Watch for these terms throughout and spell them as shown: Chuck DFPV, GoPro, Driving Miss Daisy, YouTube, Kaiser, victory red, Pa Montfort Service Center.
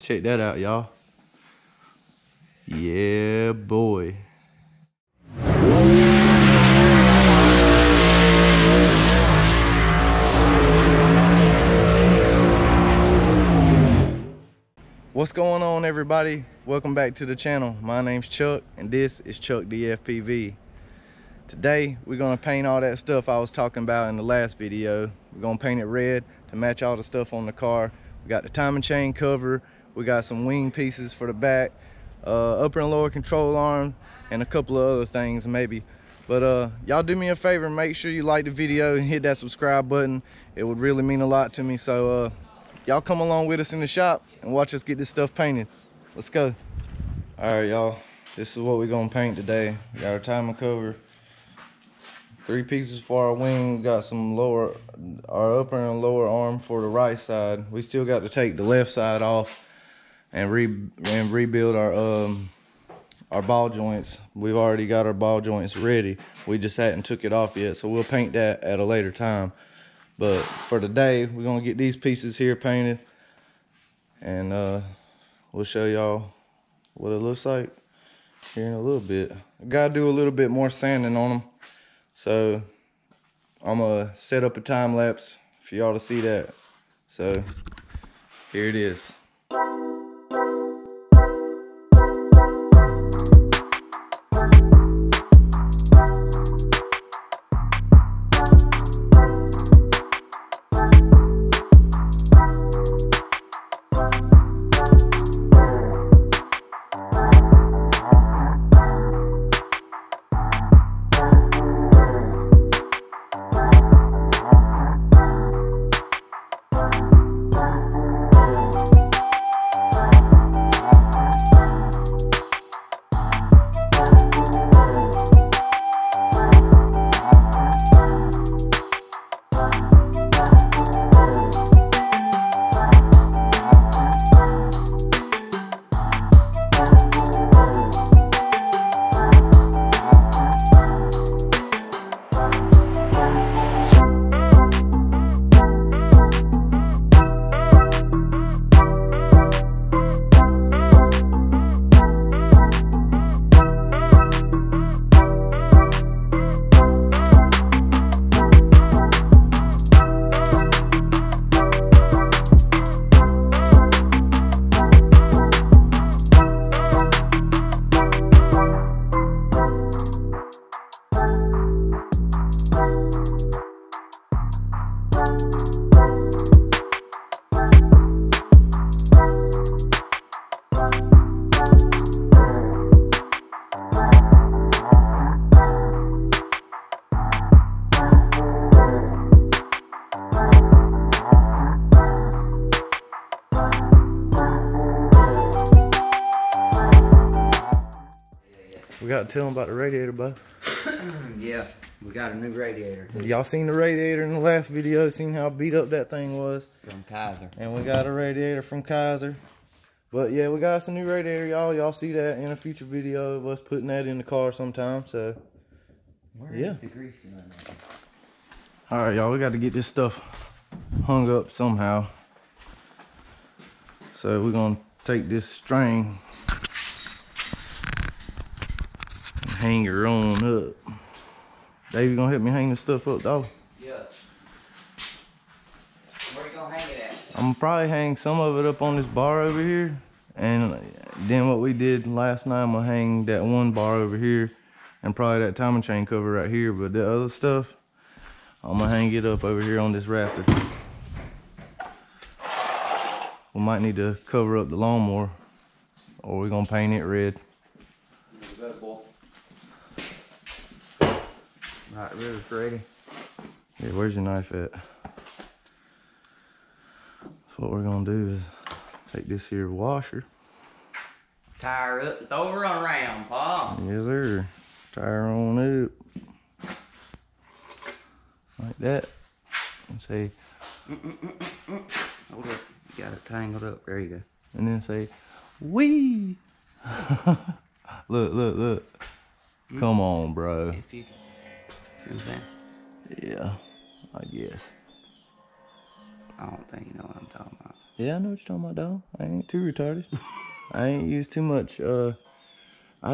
Check that out, y'all. Yeah, boy. What's going on, everybody? Welcome back to the channel. My name's Chuck, and this is Chuck DFPV. Today, we're gonna paint all that stuff I was talking about in the last video. We're gonna paint it red to match all the stuff on the car. We got the time and chain cover. We got some wing pieces for the back, upper and lower control arm, and a couple of other things maybe. But y'all do me a favor, make sure you like the video and hit that subscribe button. It would really mean a lot to me. So y'all come along with us in the shop and watch us get this stuff painted. Let's go. All right, y'all, this is what we're gonna paint today. We got our timing cover, three pieces for our wing. We got some lower, our upper and lower arm for the right side. We still got to take the left side off and rebuild our ball joints. We've already got our ball joints ready. We just hadn't took it off yet, so we'll paint that at a later time. But for today, we're gonna get these pieces here painted, and we'll show y'all what it looks like here in a little bit. I gotta do a little bit more sanding on them. So I'm gonna set up a time lapse for y'all to see that. So here it is. We gotta tell them about the radiator, bud. Yeah, we got a new radiator. Y'all seen the radiator in the last video, seen how beat up that thing was. From Kaiser. And we got a radiator from Kaiser. But yeah, we got some new radiator, y'all. Y'all see that in a future video of us putting that in the car sometime, so. Where yeah. Is the grease going on? All right, y'all, we got to get this stuff hung up somehow. So we're gonna take this string, hang her on up. Dave, you gonna help me hang this stuff up, dog? Yeah. Where you gonna hang it at? I'm gonna probably hang some of it up on this bar over here, and then what we did last night, I'm gonna hang that one bar over here, and probably that timing chain cover right here. But the other stuff, I'm gonna hang it up over here on this rafter. We might need to cover up the lawnmower, or we're gonna paint it red. Alright, river's ready. Yeah, where's your knife at? So what we're gonna do is take this here washer. Tie her up, throw her on around, Pa. Yes, sir. Tie her on up. Like that. And say... Hold up, you got it tangled up. There you go. And then say, wee! Look, look, look. Come on, bro. Yeah, I guess. I don't think you know what I'm talking about. Yeah, I know what you're talking about, dog. I ain't too retarded. I ain't used too much. I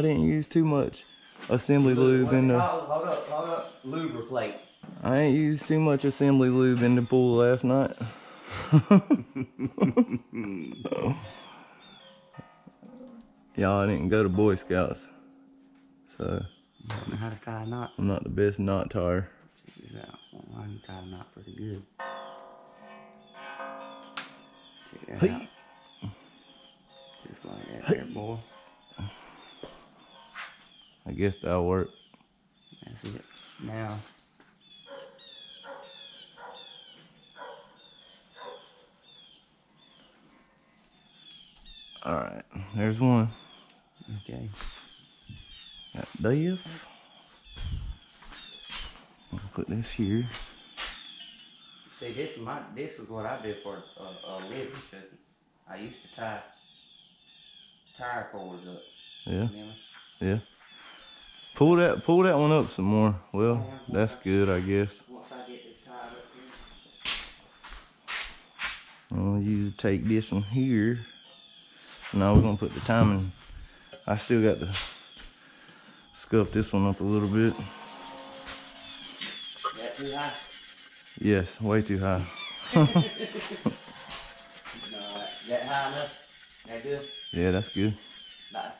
didn't use too much assembly lube in the. Hold up, lube or plate. I ain't used too much assembly lube in the pool last night. Y'all didn't go to Boy Scouts, so. I don't know how to tie a knot. I'm not the best knot tire. Check this out. I can tie a knot pretty good. Check that out. Just like that there, boy. I guess that'll work. That's it. Now. Alright, there's one. Okay. Got this. I'm gonna put this here. See, this is what I do for a living, Chuck. I used to tie tire cords up. Yeah. Remember? Yeah. Pull that one up some more. Well, that's good, I guess. Once I get this tied up here, I'm gonna take this one here. Now we're gonna put the timing. I still got to scuff this one up a little bit. Is that too high? Yes, way too high. No, that high enough? That good? Yeah, that's good. Nice.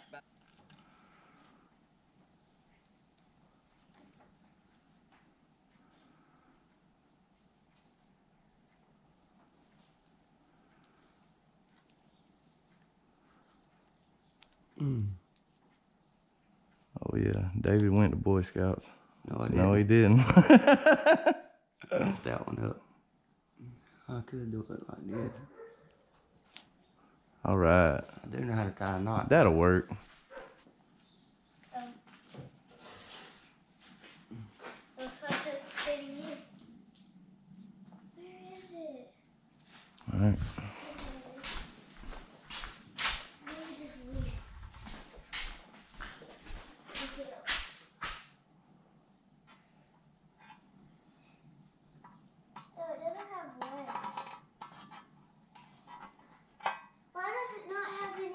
Oh yeah, David went to Boy Scouts. No, I didn't. No, he didn't. Lift that one up. I could do it like this. All right. I do know how to tie a knot. That'll work. Where is it? All right.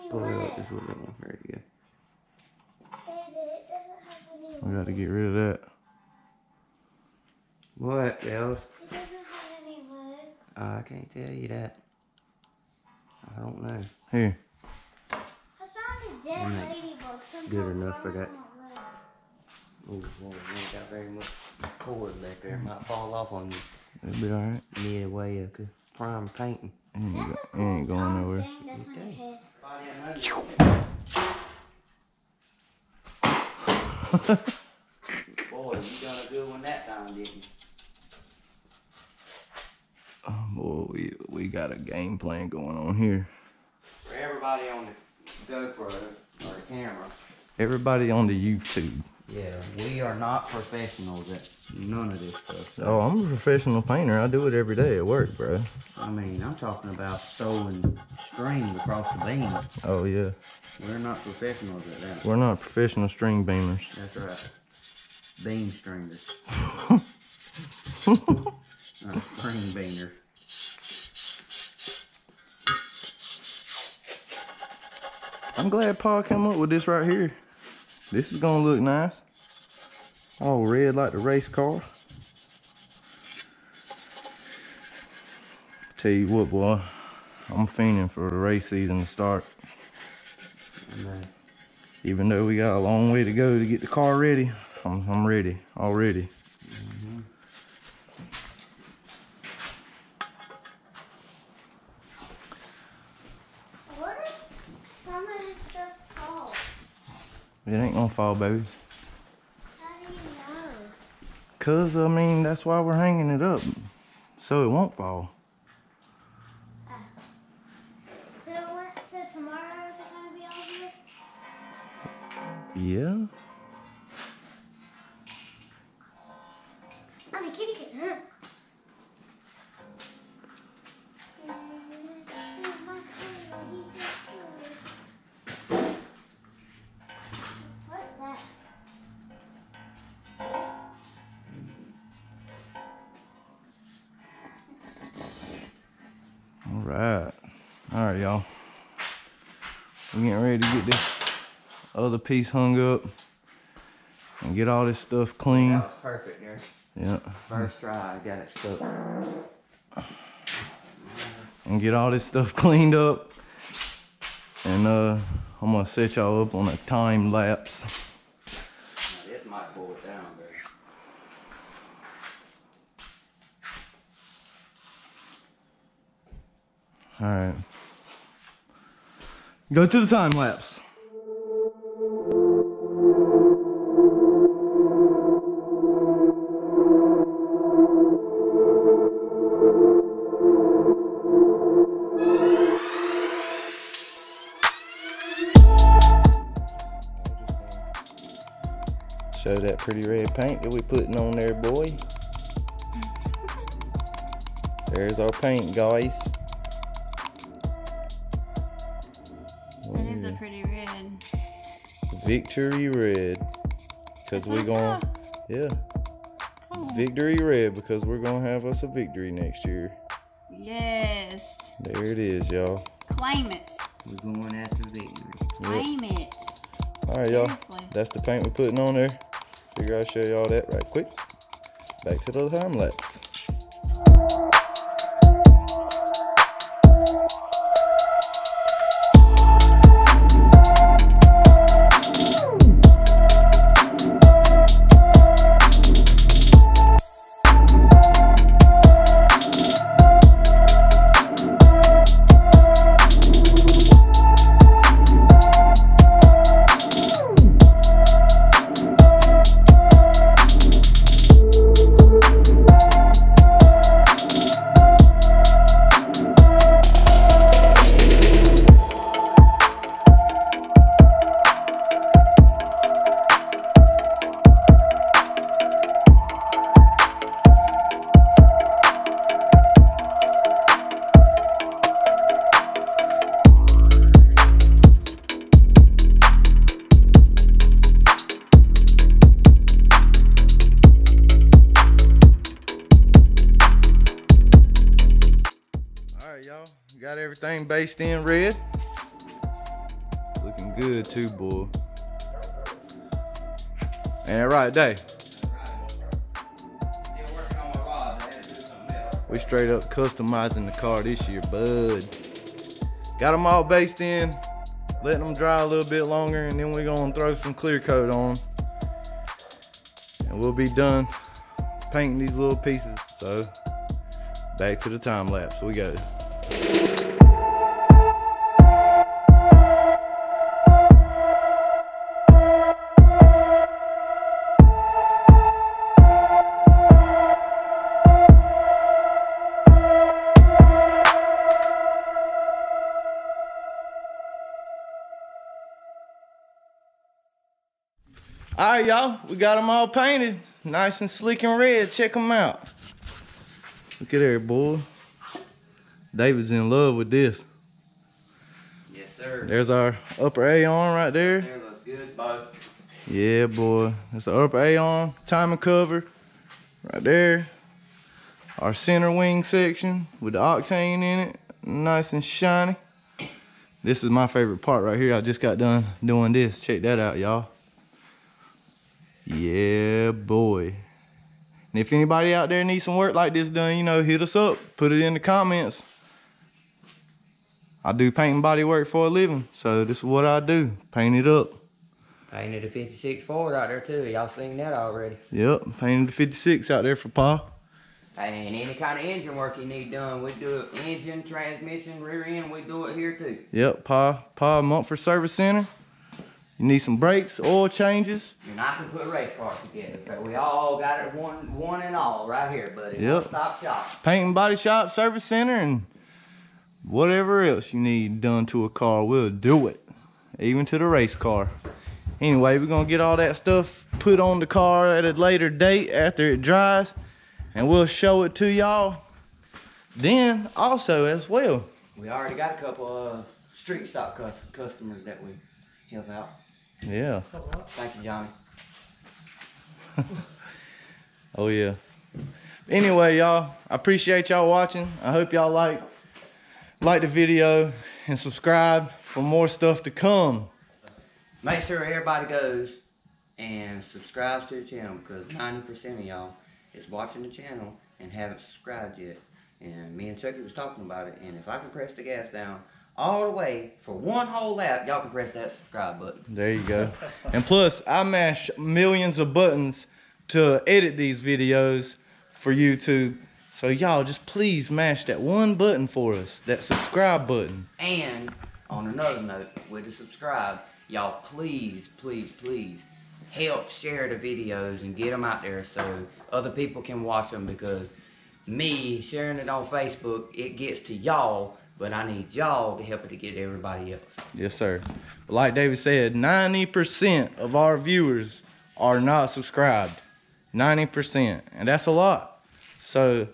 Pull it up just a little bit more. There you go. We got to get rid of that. What else? It doesn't have any legs. I can't tell you that. I don't know. Here. I found a dead ladybug. Sometimes good enough for that. Oh, boy, we ain't got very much cord left there. It might fall off on you. It'll be alright. Midway of prime painting. It ain't going nowhere. Okay. Boy, you got a good one that time, didn't you? Oh boy, we got a game plan going on here. For everybody on the GoPro or the camera. Everybody on the YouTube. Yeah, we are not professionals at none of this stuff. Bro. Oh, I'm a professional painter. I do it every day at work, bro. I mean, I'm talking about throwing strings across the beam. Oh, yeah. We're not professionals at that. We're not professional string beamers. That's right. Beam stringers. Not string beamers. I'm glad Pa came up with this right here. This is gonna look nice. All red like the race car. Tell you what, boy, I'm fiending for the race season to start. Amen. Even though we got a long way to go to get the car ready, I'm ready already. Mm-hmm. What if some of this stuff falls? It ain't gonna fall, baby. How do you know? Cause, I mean, that's why we're hanging it up. So it won't fall. So tomorrow is it gonna be all good? Yeah. I'm a kitty kid, huh? All right. y'all. We're getting ready to get this other piece hung up and get all this stuff clean. That was perfect, dude. Yeah. First try, I got it stuck. And get all this stuff cleaned up. And I'm gonna set y'all up on a time lapse. It might pull it down there. All right, go to the time lapse. Show that pretty red paint that we putting on there, boy. There's our paint, guys. Victory red, because we're gonna, yeah, cool. Victory red, because we're gonna have us a victory next year. Yes. There it is, y'all. Claim it. We're going after victory. Claim it. All right, y'all. That's the paint we're putting on there. Figure I'll show y'all that right quick. Back to the time lapse. Got everything based in red. Looking good too, boy. And that right day. We straight up customizing the car this year, bud. Got them all based in, letting them dry a little bit longer, and then we're gonna throw some clear coat on. And we'll be done painting these little pieces. So, back to the time lapse, we go. All right, y'all, we got them all painted. Nice and slick and red, check them out. Look at there, boy. David's in love with this. Yes, sir. There's our upper A-arm right there. There looks good, bud. Yeah, boy. That's the upper A-arm, timing cover, right there. Our center wing section with the octane in it, nice and shiny. This is my favorite part right here. I just got done doing this. Check that out, y'all. Yeah, boy. And if anybody out there needs some work like this done, you know, hit us up, put it in the comments. I do paint and body work for a living, so this is what I do, paint it up. Painted a 56 Ford out there too, y'all seen that already. Yep, painted a 56 out there for Pa. And any kind of engine work you need done, we do it, engine, transmission, rear end, we do it here too. Yep, Pa Montfort Service Center. You need some brakes, oil changes. And I can put race cars together. So we all got it one and all right here, buddy. Yep. Stop shop. Paint and body shop, service center, and whatever else you need done to a car, we'll do it. Even to the race car. Anyway, we're going to get all that stuff put on the car at a later date after it dries. And we'll show it to y'all then also as well. We already got a couple of street stock customers that we help out. Yeah. Thank you, Johnny. Oh, yeah. Anyway, y'all, I appreciate y'all watching. I hope y'all like like the video and subscribe for more stuff to come. Make sure everybody goes and subscribes to the channel, because 90% of y'all is watching the channel and haven't subscribed yet. And me and Chucky was talking about it, and if I can press the gas down all the way for one whole lap, y'all can press that subscribe button. There you go. And plus, I mash millions of buttons to edit these videos for YouTube. So y'all just please mash that one button for us, that subscribe button. And on another note, with the subscribe, y'all please, please, please help share the videos and get them out there so other people can watch them, because me sharing it on Facebook, it gets to y'all, but I need y'all to help it to get everybody else. Yes, sir. But like David said, 90% of our viewers are not subscribed. 90%, and that's a lot. So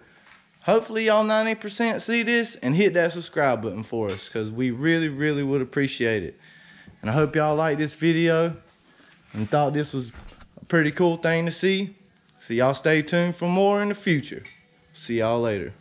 hopefully y'all 90% see this and hit that subscribe button for us, because we really, really would appreciate it. And I hope y'all liked this video and thought this was a pretty cool thing to see. So y'all stay tuned for more in the future. See y'all later.